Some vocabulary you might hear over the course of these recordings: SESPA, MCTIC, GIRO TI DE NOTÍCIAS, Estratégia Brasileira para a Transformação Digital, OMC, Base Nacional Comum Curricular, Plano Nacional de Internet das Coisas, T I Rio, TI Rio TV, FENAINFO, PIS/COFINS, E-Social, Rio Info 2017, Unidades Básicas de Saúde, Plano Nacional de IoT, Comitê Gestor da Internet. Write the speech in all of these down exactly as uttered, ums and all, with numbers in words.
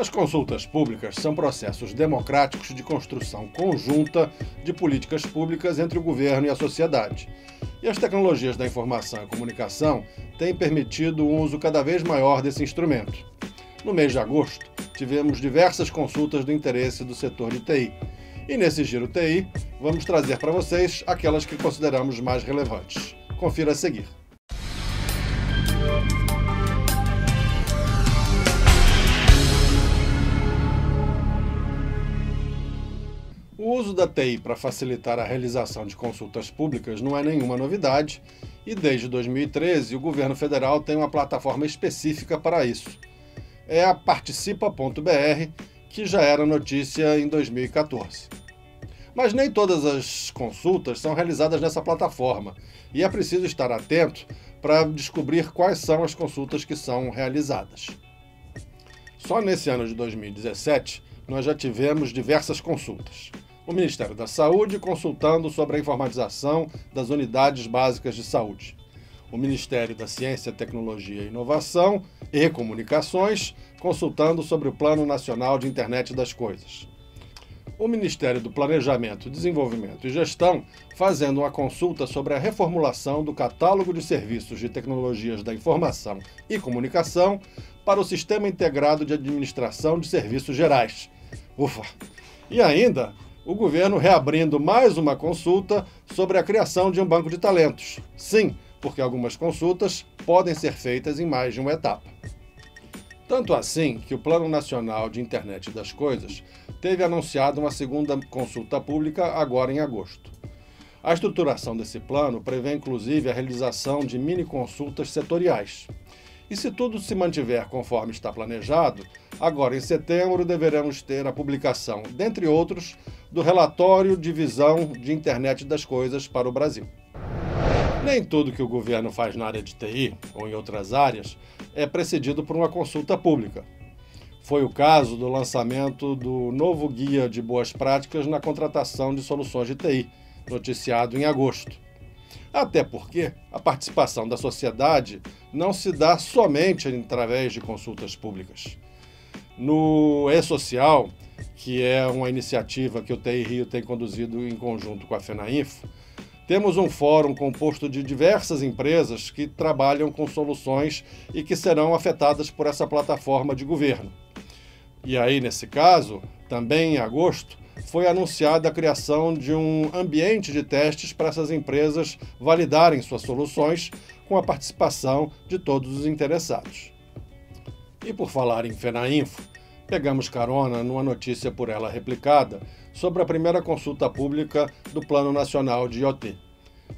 As consultas públicas são processos democráticos de construção conjunta de políticas públicas entre o governo e a sociedade. E as tecnologias da informação e comunicação têm permitido um uso cada vez maior desse instrumento. No mês de agosto, tivemos diversas consultas do interesse do setor de T I. E nesse Giro T I, vamos trazer para vocês aquelas que consideramos mais relevantes. Confira a seguir. O uso da T I para facilitar a realização de consultas públicas não é nenhuma novidade e, desde dois mil e treze, o governo federal tem uma plataforma específica para isso. É a Participa ponto B R, que já era notícia em dois mil e quatorze. Mas nem todas as consultas são realizadas nessa plataforma e é preciso estar atento para descobrir quais são as consultas que são realizadas. Só nesse ano de dois mil e dezessete, nós já tivemos diversas consultas. O Ministério da Saúde consultando sobre a informatização das Unidades Básicas de Saúde. O Ministério da Ciência, Tecnologia e Inovação e Comunicações consultando sobre o Plano Nacional de Internet das Coisas. O Ministério do Planejamento, Desenvolvimento e Gestão fazendo uma consulta sobre a reformulação do Catálogo de Serviços de Tecnologias da Informação e Comunicação para o Sistema Integrado de Administração de Serviços Gerais. Ufa! E ainda, o governo reabrindo mais uma consulta sobre a criação de um banco de talentos. Sim, porque algumas consultas podem ser feitas em mais de uma etapa. Tanto assim que o Plano Nacional de Internet das Coisas teve anunciado uma segunda consulta pública agora em agosto. A estruturação desse plano prevê inclusive a realização de mini-consultas setoriais. E se tudo se mantiver conforme está planejado, agora em setembro deveremos ter a publicação, dentre outros, do relatório de visão de Internet das Coisas para o Brasil. Nem tudo que o governo faz na área de T I, ou em outras áreas, é precedido por uma consulta pública. Foi o caso do lançamento do novo Guia de Boas Práticas na contratação de soluções de T I, noticiado em agosto. Até porque a participação da sociedade não se dá somente através de consultas públicas. No E-Social, que é uma iniciativa que o T I Rio tem conduzido em conjunto com a FENAINFO, temos um fórum composto de diversas empresas que trabalham com soluções e que serão afetadas por essa plataforma de governo. E aí, nesse caso, também em agosto, foi anunciada a criação de um ambiente de testes para essas empresas validarem suas soluções com a participação de todos os interessados. E por falar em FENAINFO, pegamos carona numa notícia por ela replicada sobre a primeira consulta pública do Plano Nacional de I O T.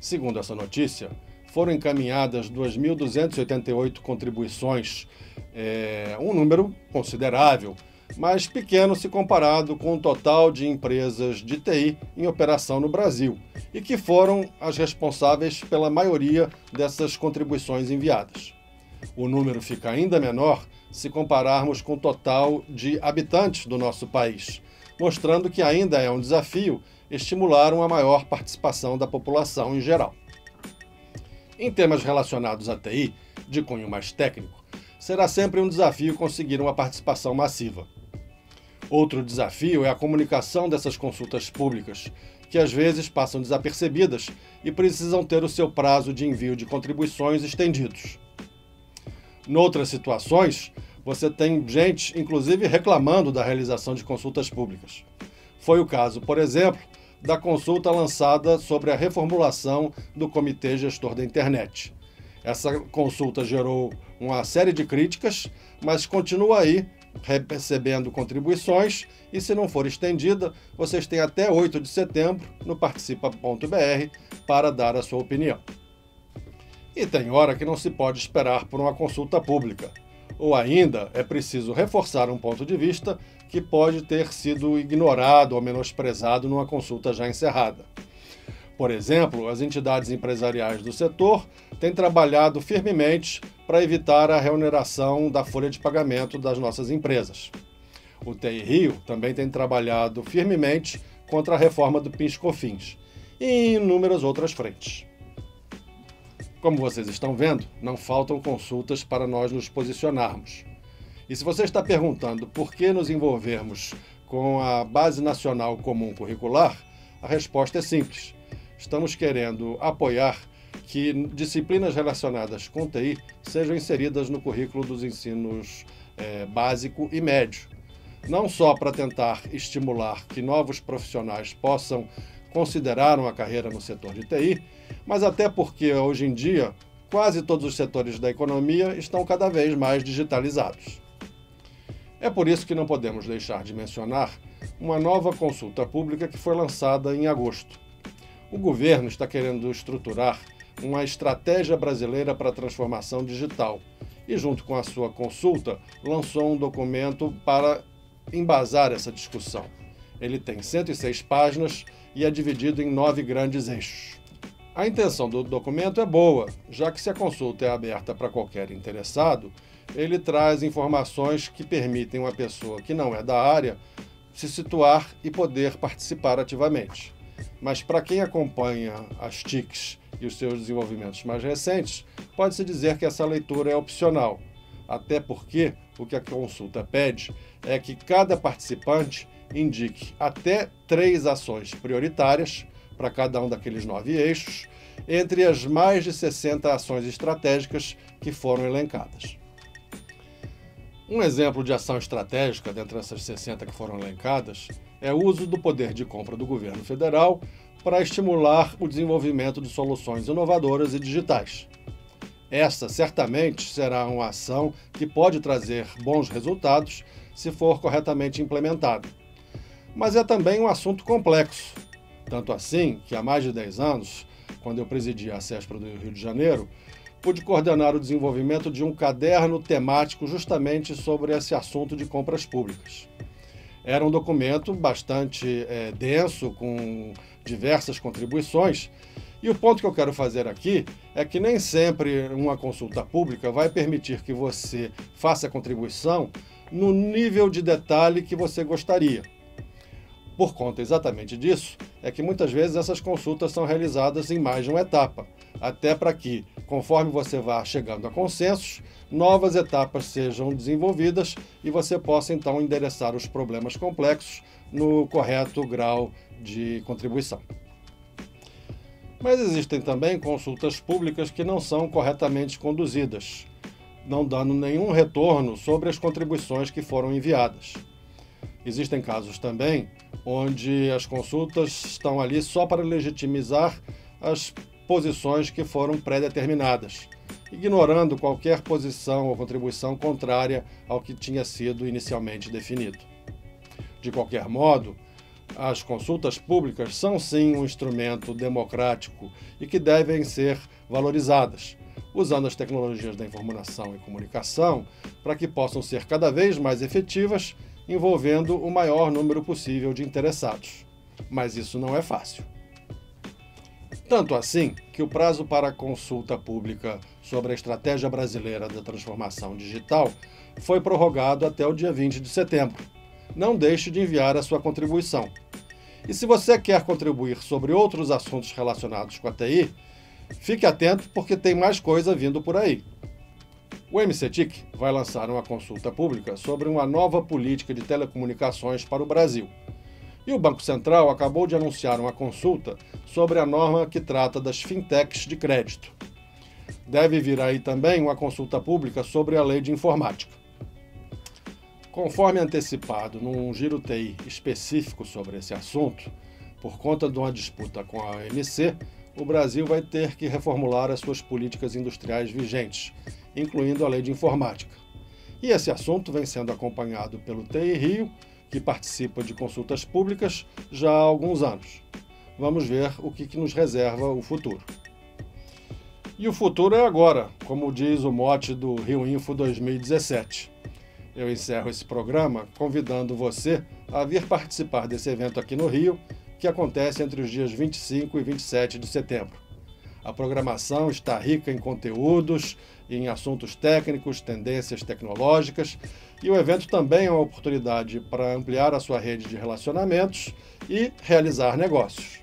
Segundo essa notícia, foram encaminhadas duas mil duzentas e oitenta e oito contribuições, é, um número considerável, mas pequeno se comparado com o total de empresas de T I em operação no Brasil, e que foram as responsáveis pela maioria dessas contribuições enviadas. O número fica ainda menor se compararmos com o total de habitantes do nosso país, mostrando que ainda é um desafio estimular uma maior participação da população em geral. Em temas relacionados à T I, de cunho mais técnico, será sempre um desafio conseguir uma participação massiva. Outro desafio é a comunicação dessas consultas públicas, que às vezes passam desapercebidas e precisam ter o seu prazo de envio de contribuições estendidos. Noutras situações, você tem gente, inclusive, reclamando da realização de consultas públicas. Foi o caso, por exemplo, da consulta lançada sobre a reformulação do Comitê Gestor da Internet. Essa consulta gerou uma série de críticas, mas continua aí, recebendo contribuições, e se não for estendida, vocês têm até oito de setembro no participa ponto B R para dar a sua opinião. E tem hora que não se pode esperar por uma consulta pública, ou ainda é preciso reforçar um ponto de vista que pode ter sido ignorado ou menosprezado numa consulta já encerrada. Por exemplo, as entidades empresariais do setor têm trabalhado firmemente para evitar a reoneração da folha de pagamento das nossas empresas. O T I Rio também tem trabalhado firmemente contra a reforma do P I S/COFINS e em inúmeras outras frentes. Como vocês estão vendo, não faltam consultas para nós nos posicionarmos. E se você está perguntando por que nos envolvermos com a Base Nacional Comum Curricular, a resposta é simples. Estamos querendo apoiar que disciplinas relacionadas com T I sejam inseridas no currículo dos ensinos é, básico e médio. Não só para tentar estimular que novos profissionais possam considerar uma carreira no setor de T I, mas até porque, hoje em dia, quase todos os setores da economia estão cada vez mais digitalizados. É por isso que não podemos deixar de mencionar uma nova consulta pública que foi lançada em agosto. O governo está querendo estruturar uma Estratégia Brasileira para a Transformação Digital e, junto com a sua consulta, lançou um documento para embasar essa discussão. Ele tem cento e seis páginas e é dividido em nove grandes eixos. A intenção do documento é boa, já que se a consulta é aberta para qualquer interessado, ele traz informações que permitem uma pessoa que não é da área se situar e poder participar ativamente. Mas para quem acompanha as T I Cs e os seus desenvolvimentos mais recentes, pode-se dizer que essa leitura é opcional, até porque o que a consulta pede é que cada participante indique até três ações prioritárias para cada um daqueles nove eixos, entre as mais de sessenta ações estratégicas que foram elencadas. Um exemplo de ação estratégica dentre essas sessenta que foram elencadas é o uso do poder de compra do governo federal para estimular o desenvolvimento de soluções inovadoras e digitais. Essa, certamente, será uma ação que pode trazer bons resultados se for corretamente implementada. Mas é também um assunto complexo. Tanto assim que, há mais de dez anos, quando eu presidia a SESPA do Rio de Janeiro, pude coordenar o desenvolvimento de um caderno temático justamente sobre esse assunto de compras públicas. Era um documento bastante é, denso, com diversas contribuições, e o ponto que eu quero fazer aqui é que nem sempre uma consulta pública vai permitir que você faça a contribuição no nível de detalhe que você gostaria. Por conta exatamente disso, é que muitas vezes essas consultas são realizadas em mais de uma etapa, até para que, conforme você vá chegando a consensos, novas etapas sejam desenvolvidas e você possa então endereçar os problemas complexos no correto grau de contribuição. Mas existem também consultas públicas que não são corretamente conduzidas, não dando nenhum retorno sobre as contribuições que foram enviadas. Existem casos também onde as consultas estão ali só para legitimizar as posições que foram pré-determinadas, ignorando qualquer posição ou contribuição contrária ao que tinha sido inicialmente definido. De qualquer modo, as consultas públicas são sim um instrumento democrático e que devem ser valorizadas, usando as tecnologias da informação e comunicação para que possam ser cada vez mais efetivas, envolvendo o maior número possível de interessados. Mas isso não é fácil. Tanto assim que o prazo para a consulta pública sobre a Estratégia Brasileira da Transformação Digital foi prorrogado até o dia vinte de setembro. Não deixe de enviar a sua contribuição. E se você quer contribuir sobre outros assuntos relacionados com a T I, fique atento porque tem mais coisa vindo por aí. O M C T I C vai lançar uma consulta pública sobre uma nova política de telecomunicações para o Brasil. E o Banco Central acabou de anunciar uma consulta sobre a norma que trata das fintechs de crédito. Deve vir aí também uma consulta pública sobre a lei de informática. Conforme antecipado num giro T I específico sobre esse assunto, por conta de uma disputa com a O M C, o Brasil vai ter que reformular as suas políticas industriais vigentes, incluindo a lei de informática. E esse assunto vem sendo acompanhado pelo T I Rio, que participa de consultas públicas já há alguns anos. Vamos ver o que nos reserva o futuro. E o futuro é agora, como diz o mote do Rio Info dois mil e dezessete. Eu encerro esse programa convidando você a vir participar desse evento aqui no Rio, que acontece entre os dias vinte e cinco e vinte e sete de setembro. A programação está rica em conteúdos, em assuntos técnicos, tendências tecnológicas, e o evento também é uma oportunidade para ampliar a sua rede de relacionamentos e realizar negócios.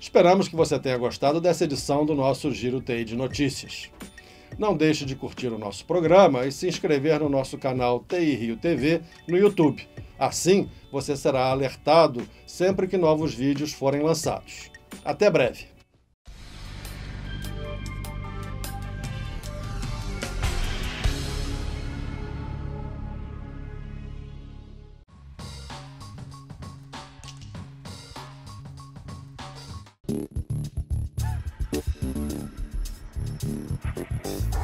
Esperamos que você tenha gostado dessa edição do nosso Giro T I de Notícias. Não deixe de curtir o nosso programa e se inscrever no nosso canal T I Rio T V no YouTube. Assim, você será alertado sempre que novos vídeos forem lançados. Até breve! Thank you.